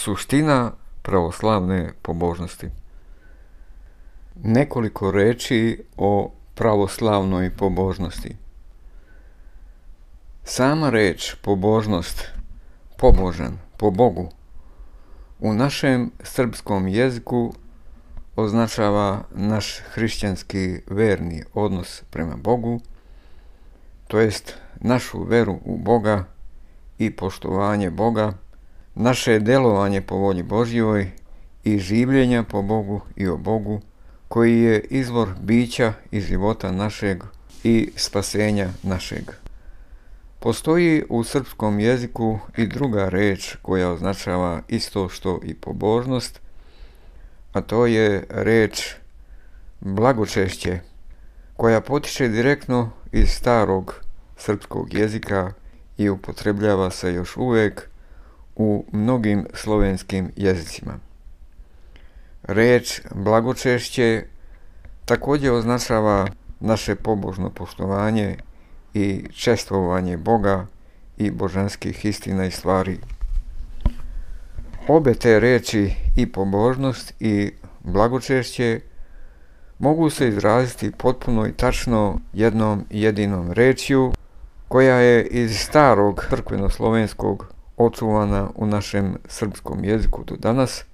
suština pravoslavne pobožnosti. Nekoliko reči o pravoslavnoj pobožnosti. Sama reč pobožnost, pobožan, po Bogu, u našem srpskom jeziku označava naš hrišćanski verni odnos prema Bogu, to jest našu veru u Boga i poštovanje Boga, naše delovanje po volji Božjoj i življenja po Bogu i o Bogu, koji je izvor bića i života našeg i spasenja našeg. Postoji u srpskom jeziku i druga reč koja označava isto što i pobožnost, a to je reč blagočešće, koja potiče direktno iz starog srpskog jezika i upotrebljava se još uvijek u mnogim slovenskim jezicima. Reč blagočešće također označava naše pobožno poštovanje i čestovanje Boga i božanskih istina i stvari. Obe te reči, i pobožnost i blagočešće, mogu se izraziti potpuno i tačno jednom jedinom rečju, koja je iz starog crkveno-slovenskog očuvana u našem srpskom jeziku do danas,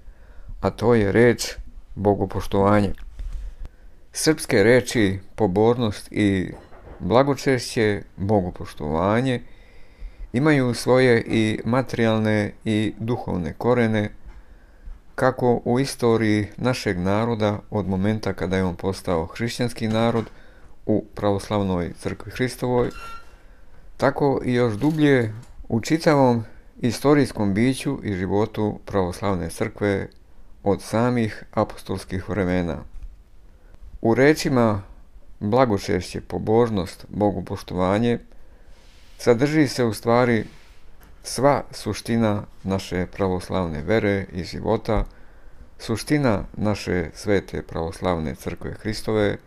a to je reč bogopoštovanje. Srpske reči pobožnost i blagočešće, bogopoštovanje, imaju svoje i materijalne i duhovne korene, kako u istoriji našeg naroda od momenta kada je on postao hrišćanski narod u pravoslavnoj crkvi Hristovoj, tako i još dublje u čitavom istorijskom biću i životu pravoslavne crkve od samih apostolskih vremena. U rečima blagočešće, pobožnost, bogopoštovanje sadrži se u stvari sva suština naše pravoslavne vere i života, suština naše svete pravoslavne crkve Hristove,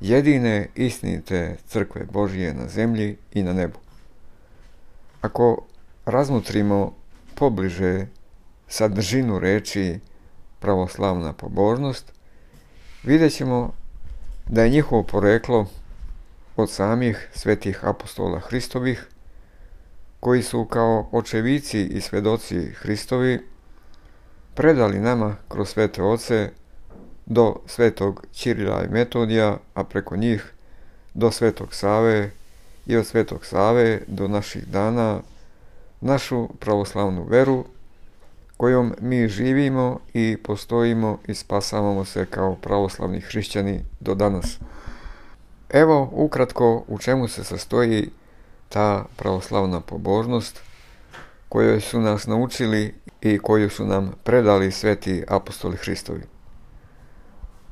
jedine istinite crkve Božije na zemlji i na nebu. Ako razmotrimo pobliže sadržinu reči pravoslavna pobožnost, vidjet ćemo da je njihovo poreklo od samih svetih apostola Hristovih, koji su kao očevici i svedoci Hristovi predali nama kroz svete oce do svetog Čirila i Metodija, a preko njih do svetog Save i od svetog Save do naših dana našu pravoslavnu veru kojom mi živimo i postojimo i spasavamo se kao pravoslavni hrišćani do danas. Evo ukratko u čemu se sastoji ta pravoslavna pobožnost kojoj su nas naučili i koju su nam predali sveti apostoli Hristovi.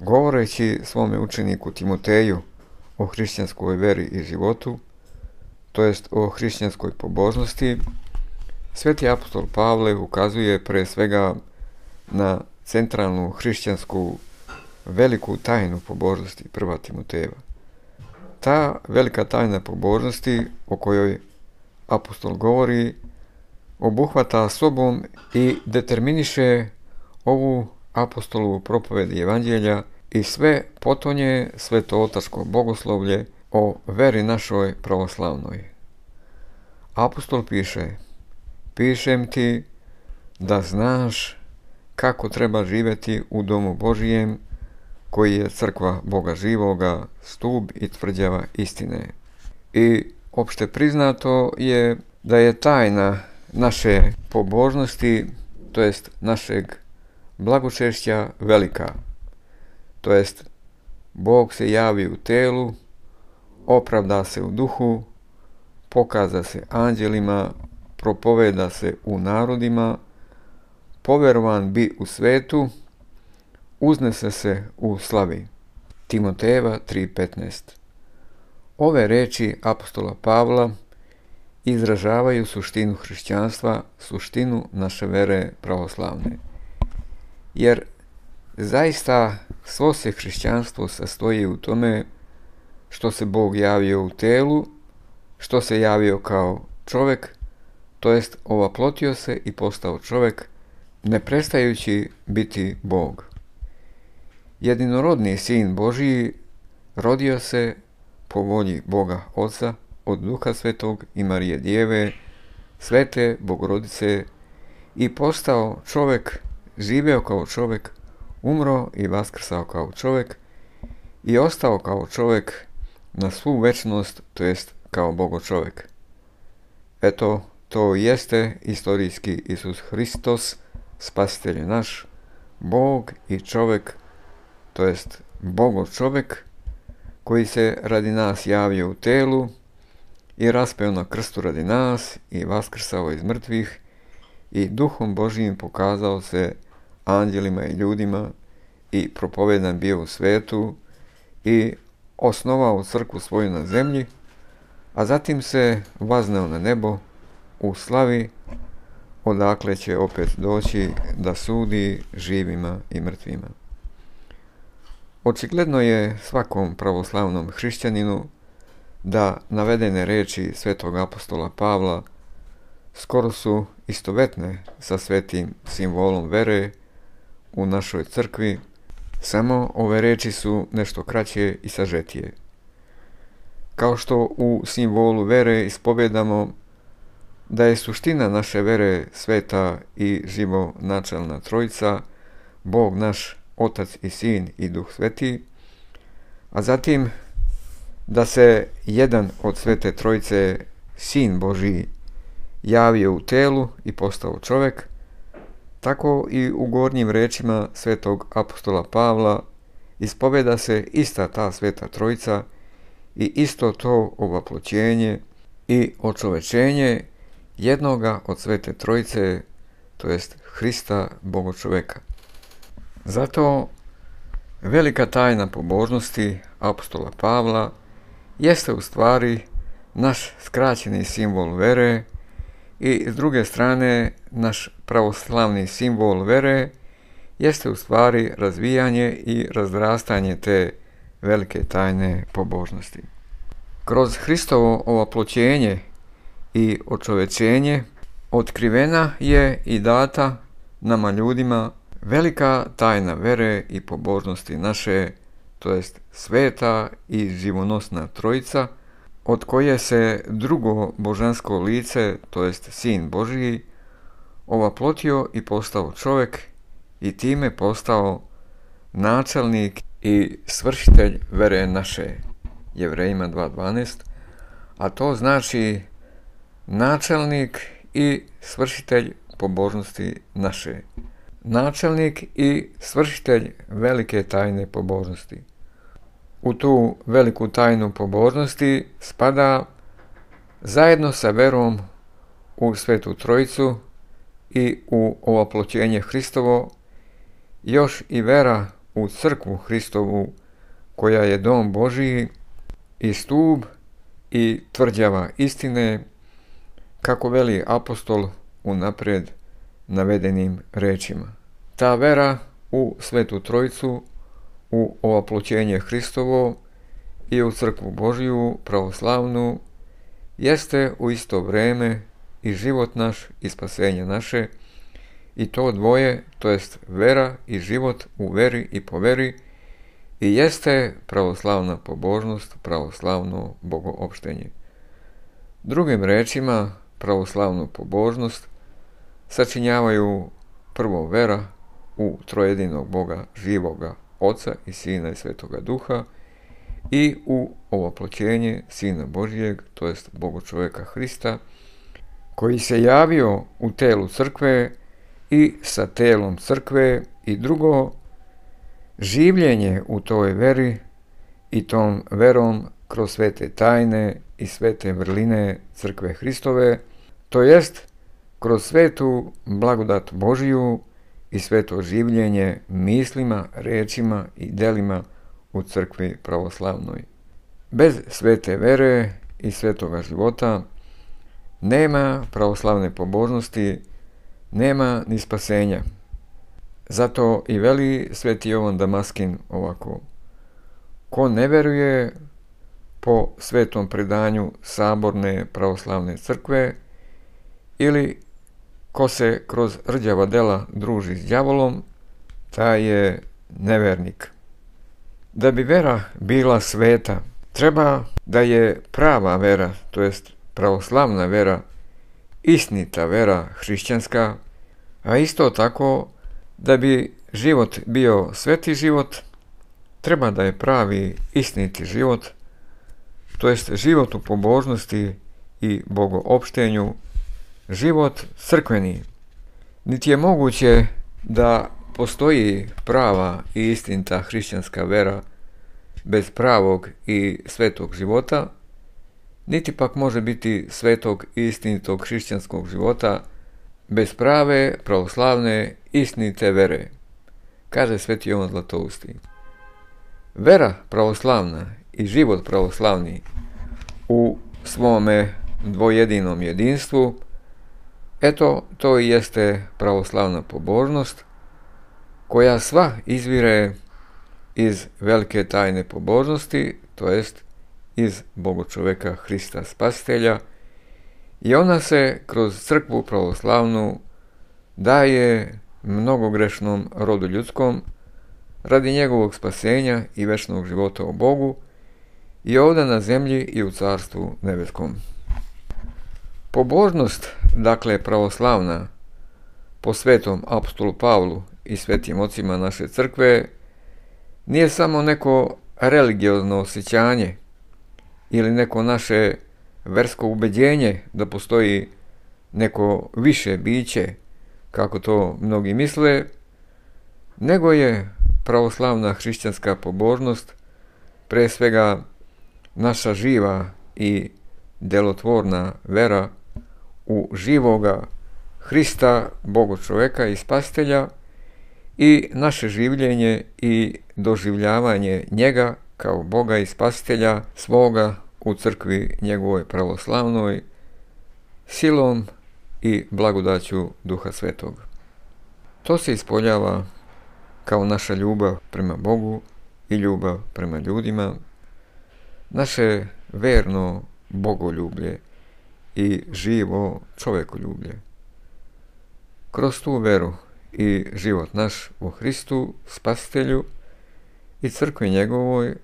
Govoreći svome učeniku Timoteju o hrišćanskoj veri i životu, to jest o hrišćanskoj pobožnosti, sveti apostol Pavle ukazuje pre svega na centralnu hrišćansku veliku tajnu pobožnosti, 1. Timotejeva. Ta velika tajna pobožnosti o kojoj apostol govori obuhvata sobom i determiniše ovu apostolovu propoved i evanđelja i sve potonje svetootačko bogoslovlje o veri našoj pravoslavnoj. Apostol piše: pišem ti da znaš kako treba živjeti u domu Božijem, koji je crkva Boga živoga, stup i tvrđava istine. I opšte priznato je da je tajna naše pobožnosti, to jest našeg blagočešća, velika. To jest, Bog se javi u telu, opravda se u duhu, pokaza se anđelima, propoveda se u narodima, poverovan bi u svetu, uznese se u slavi. Timotejeva 3.15. Ove reči apostola Pavla izražavaju suštinu hrišćanstva, suštinu naše vere pravoslavne. Jer zaista svo se hrišćanstvo sastoji u tome što se Bog javio u telu, što se javio kao čovjek, to jest ovaplotio se i postao čovjek ne prestajući biti Bog. Jedinorodni Sin Božiji rodio se po volji Boga Oca od Duha Svetog i Marije Djeve, Svete Bogorodice, i postao čovjek, živeo kao čovjek, umro i vaskrsao kao čovjek i ostao kao čovjek na svu večnost, to jest kao Bogo čovjek. Eto, to jeste istorijski Isus Hristos, spasitelj naš, Bog i čovjek, to jest Bogo čovjek, koji se radi nas javio u telu i raspeo na krstu radi nas i vaskrsao iz mrtvih i Duhom Božijim pokazao se anđelima i ljudima i propovedan bio u svetu i osnovao crkvu svoju na zemlji, a zatim se vazneo na nebo u slavi, odakle će opet doći da sudi živima i mrtvima. Očigledno je svakom pravoslavnom hrišćaninu da navedene reči svetog apostola Pavla skoro su istovetne sa svetim simbolom vere u našoj crkvi, samo ove reči su nešto kraće i sažetije. Kao što u simbolu vere ispovijedamo da je suština naše vere sveta i živonačelna trojica, Bog naš, Otac i Sin i Duh Sveti, a zatim da se jedan od svete trojice, Sin Božiji, javio u telu i postao čovjek, tako i u gornjim rečima svetog apostola Pavla ispoveda se ista ta sveta trojica i isto to ovaploćenje i očovečenje jednoga od svete trojice, to jest Hrista Boga čovjeka. Zato velika tajna pobožnosti apostola Pavla jeste u stvari naš skraćeni simbol vere i s druge strane naš pravoslavni simbol vere jeste u stvari razvijanje i razrastanje te velike tajne pobožnosti. Kroz Hristovo ovaploćenje i očovečenje otkrivena je i data nama ljudima velika tajna vere i pobožnosti naše, to jest sveta i živonosna trojica, od koje se drugo božansko lice, to jest Sin Božiji, ovaplotio i postao čovjek i time postao načelnik i svršitelj vere naše, Jevrejima 2.12, a to znači načelnik i svršitelj pobožnosti naše. Načelnik i svršitelj velike tajne pobožnosti. U tu veliku tajnu pobožnosti spada zajedno sa verom u Svetu Trojicu i u ovaploćenje Hristovo još i vera u Crkvu Hristovu, koja je dom Božiji i stub i tvrđava istine, kako veli apostol u naprijed navedenim rečima. Ta vera u Svetu Trojicu, u ovaploćenje Hristovo i u Crkvu Božiju pravoslavnu jeste u isto vrijeme i život naš i spasenje naše, i to dvoje, to jest vera i život u veri i po veri, i jeste pravoslavna pobožnost, pravoslavno bogoopštenje. Drugim rečima, pravoslavnu pobožnost sačinjavaju prvo vera u trojedinog Boga živoga, Oca i Sina i Svetoga Duha, i u ovaploćenje Sina Božijeg, to jest Boga čovjeka Hrista, koji se javio u telu crkve i sa telom crkve, i drugo življenje u toj veri i tom verom kroz svete tajne i svete vrline crkve Hristove, to jest kroz svetu blagodat Božiju i sveto življenje mislima, rečima i delima u crkvi pravoslavnoj. Bez svete vere i svetoga života nema pravoslavne pobožnosti, nema ni spasenja. Zato i veli sveti Jovan Damaskin ovako: ko ne veruje po svetom predanju saborne pravoslavne crkve ili ko se kroz rđava dela druži s đavolom, taj je nevernik. Da bi vera bila sveta, treba da je prava vera, to jest pravoslavna vera, istinita vera hrišćanska, a isto tako da bi život bio sveti život, treba da je pravi istiniti život, to jest život u pobožnosti i bogoopštenju, život crkveni. Niti je moguće da postoji prava i istinita hrišćanska vera bez pravog i svetog života, niti pak može biti svetog i istinitog hrišćanskog života bez prave, pravoslavne, istinite vere, kaže Sveti Jovan Zlatousti. Vera pravoslavna i život pravoslavni u svome dvojedinom jedinstvu, eto, to i jeste pravoslavna pobožnost, koja sva izvire iz velike tajne pobožnosti, to jest iz bogočoveka Hrista Spasitelja, i ona se kroz crkvu pravoslavnu daje mnogogrešnom rodu ljudskom radi njegovog spasenja i večnog života u Bogu i ovdje na zemlji i u carstvu nebeskom. Pobožnost, dakle pravoslavna, po svetom apostolu Pavlu i svetim ocima naše crkve, nije samo neko religiozno osjećanje ili neko naše versko ubeđenje da postoji neko više biće, kako to mnogi misle, nego je pravoslavna hrišćanska pobožnost pre svega naša živa i delotvorna vera u živoga Hrista, bogočoveka i spasitelja, i naše življenje i doživljavanje njega kao Boga i spasitelja svoga u crkvi njegovoj pravoslavnoj silom i blagodaću Duha Svetog. To se ispoljava kao naša ljubav prema Bogu i ljubav prema ljudima, naše verno bogoljublje i živo čovekoljublje. Kroz tu veru i život naš u Hristu, Spasitelju i crkvi njegovoj,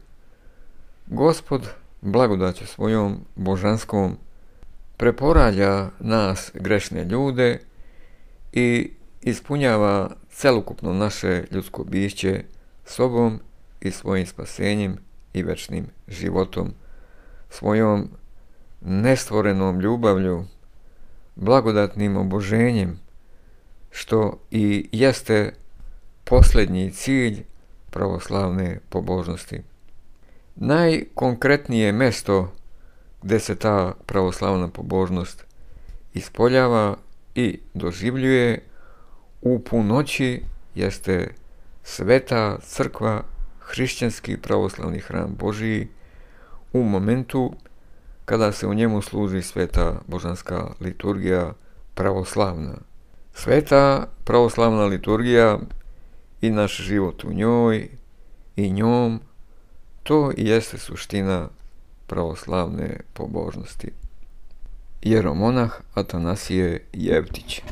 Gospod blagodaću svojom božanskom preporađa nas grešne ljude i ispunjava celokupno naše ljudsko bišće sobom i svojim spasenjem i večnim životom, svojom nestvorenom ljubavlju, blagodatnim oboženjem, što i jeste posljednji cilj pravoslavne pobožnosti. Najkonkretnije mesto gdje se ta pravoslavna pobožnost ispoljava i doživljuje u punoći jeste sveta crkva, hrišćanski pravoslavni hram Božiji, u momentu kada se u njemu služi sveta božanska liturgija pravoslavna. Sveta pravoslavna liturgija i naš život u njoj i njom, to i jeste suština pravoslavne pobožnosti. Jeromonah Atanasije Jeftić.